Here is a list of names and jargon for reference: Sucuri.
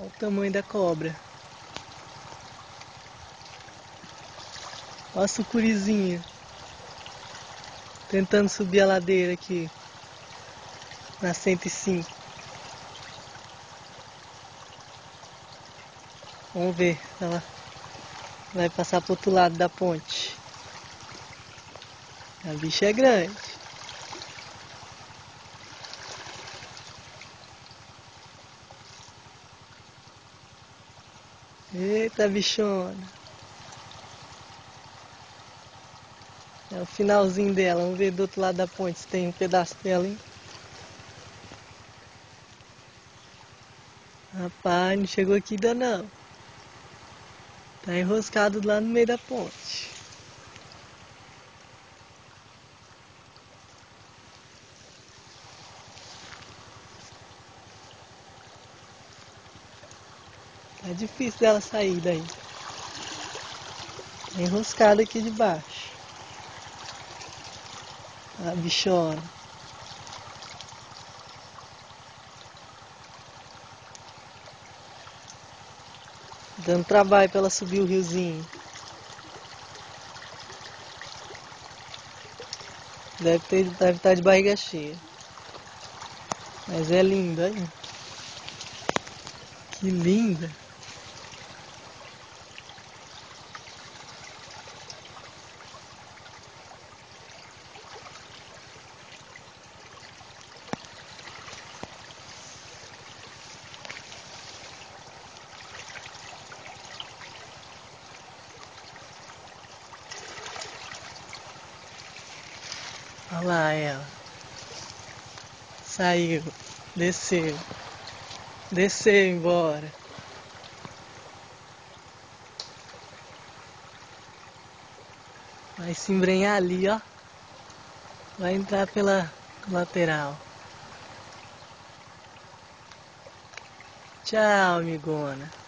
Olha o tamanho da cobra. Olha a sucurizinha. Tentando subir a ladeira aqui. Na 105. Vamos ver se ela vai passar pro outro lado da ponte. A bicha é grande. Eita, bichona. É o finalzinho dela. Vamos ver do outro lado da ponte se tem um pedaço dela, hein? Rapaz, não chegou aqui ainda não. Tá enroscado lá no meio da ponte. Tá difícil dela sair daí. Tá enroscada aqui de baixo. A bichona. Dando trabalho pra ela subir o riozinho. Deve estar de barriga cheia. Mas é linda, olha. Que linda. Olha lá ela. Saiu. Desceu. Desceu embora. Vai se embrenhar ali, ó. Vai entrar pela lateral. Tchau, amigona.